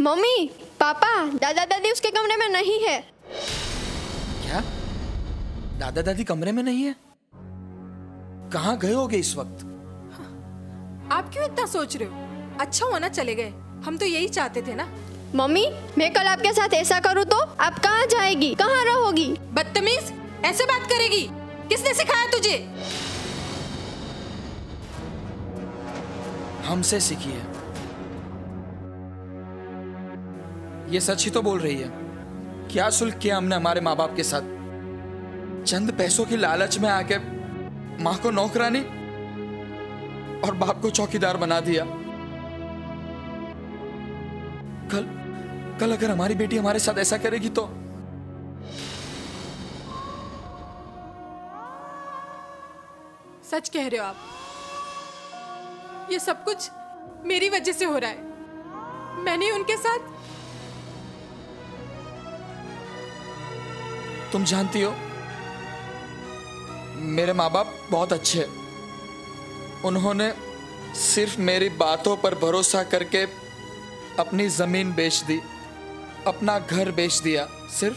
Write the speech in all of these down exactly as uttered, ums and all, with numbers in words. Mummy, पापा, दादा दादी उसके कमरे में नहीं है। क्या? दादा दादी कमरे में नहीं है? कहाँ गए होगे इस वक्त? आप क्यों इतना सोच रहे हो? अच्छा होना चले गए, हम तो यही चाहते थे ना। मम्मी, मैं कल आपके साथ ऐसा करूँ तो आप कहाँ जाएगी, कहाँ रहोगी? बदतमीज, ऐसे बात करेगी? किसने सिखाया तुझे? हमसे सीखी है। ये सच ही तो बोल रही है। क्या सुलह किया हमने हमारे माँ बाप के साथ। चंद पैसों की लालच में आके माँ को नौकरानी और बाप को चौकीदार बना दिया। कल कल अगर हमारी बेटी हमारे साथ ऐसा करेगी तो सच कह रहे हो आप। ये सब कुछ मेरी वजह से हो रहा है। मैंने उनके साथ। तुम जानती हो मेरे माँ बाप बहुत अच्छे हैं। उन्होंने सिर्फ मेरी बातों पर भरोसा करके अपनी ज़मीन बेच दी, अपना घर बेच दिया, सिर्फ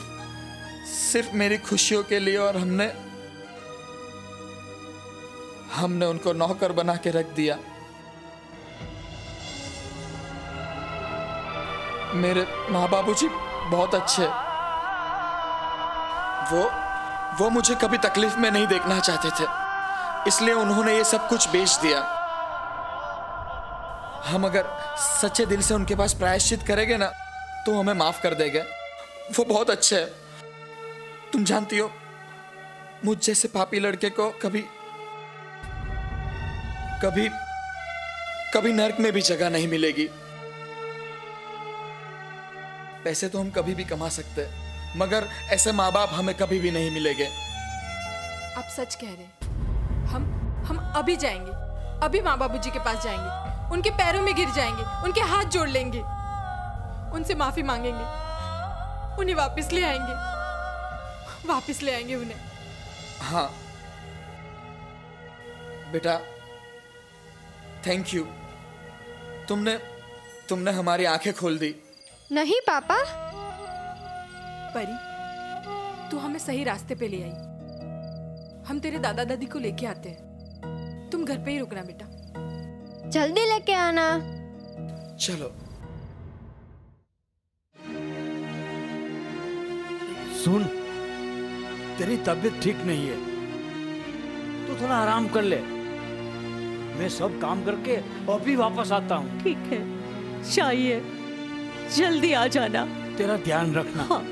सिर्फ मेरी खुशियों के लिए। और हमने हमने उनको नौकर बना के रख दिया। मेरे माँ बाबू जी बहुत अच्छे हैं। वो वो मुझे कभी तकलीफ में नहीं देखना चाहते थे, इसलिए उन्होंने ये सब कुछ बेच दिया। हम अगर सच्चे दिल से उनके पास प्रायश्चित करेंगे ना तो हमें माफ कर देंगे। वो बहुत अच्छे हैं। तुम जानती हो मुझ जैसे पापी लड़के को कभी कभी कभी नर्क में भी जगह नहीं मिलेगी। पैसे तो हम कभी भी कमा सकते हैं, मगर ऐसे माँ बाप हमें कभी भी नहीं मिलेंगे। आप सच कह रहे। हम हम अभी जाएंगे, अभी माँ बाबूजी के पास जाएंगे, उनके पैरों में गिर जाएंगे, उनके हाथ जोड़ लेंगे, उनसे माफी मांगेंगे, उन्हें वापस ले आएंगे, वापस ले आएंगे उन्हें। हाँ बेटा, थैंक यू। तुमने तुमने हमारी आंखें खोल दी। नहीं पापा। परी, तू हमें सही रास्ते पे ले आई। हम तेरे दादा दादी को लेके आते हैं। तुम घर पे ही रुकना बेटा। जल्दी लेके आना। चलो। सुन, तेरी तबीयत ठीक नहीं है, तू थोड़ा आराम कर ले। मैं सब काम करके अभी वापस आता हूँ। ठीक है, चाहिए जल्दी आ जाना। तेरा ध्यान रखना। हाँ।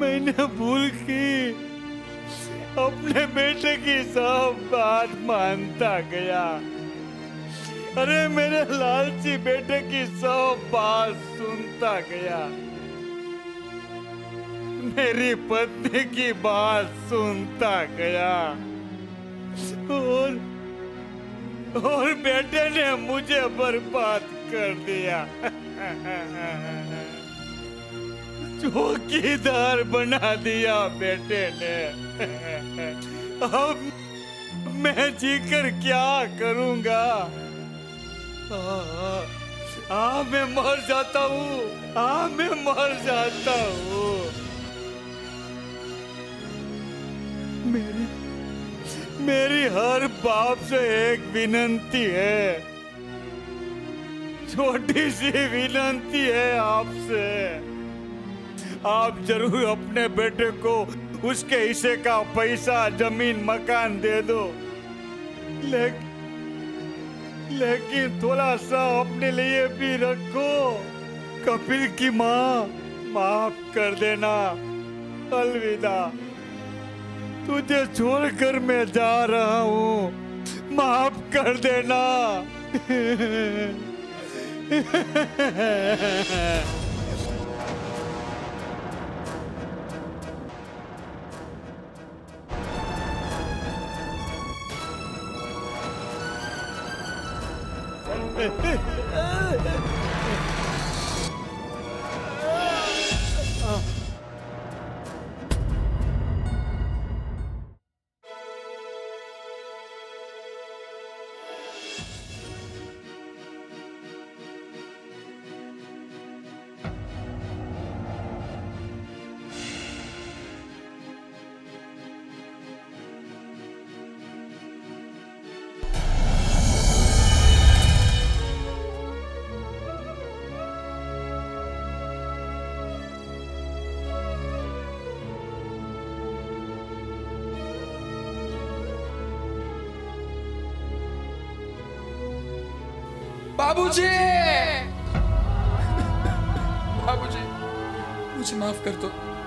मैंने भूल की अपने बेटे की सब बात मानता गया। अरे मेरे लालची बेटे की सब बात सुनता गया, मेरी पत्नी की बात सुनता गया, और और बेटे ने मुझे बर्बाद कर दिया। चौकीदार बना दिया बेटे ने। अब मैं जीकर क्या करूंगा? आ मैं मर जाता हूँ, आ मैं मर जाता हूँ। मेरी मेरी हर बाप से एक विनती है, छोटी सी विनती है आपसे, आप जरूर अपने बेटे को उसके हिस्से का पैसा, जमीन, मकान दे दो, लेकिन लेकिन थोड़ा सा अपने लिए भी रखो। कपिल की माँ, माफ कर देना, अलविदा, तुझे छोड़कर मैं जा रहा हूँ, माफ कर देना। बाबूजी, बाबूजी, मुझे माफ कर दो।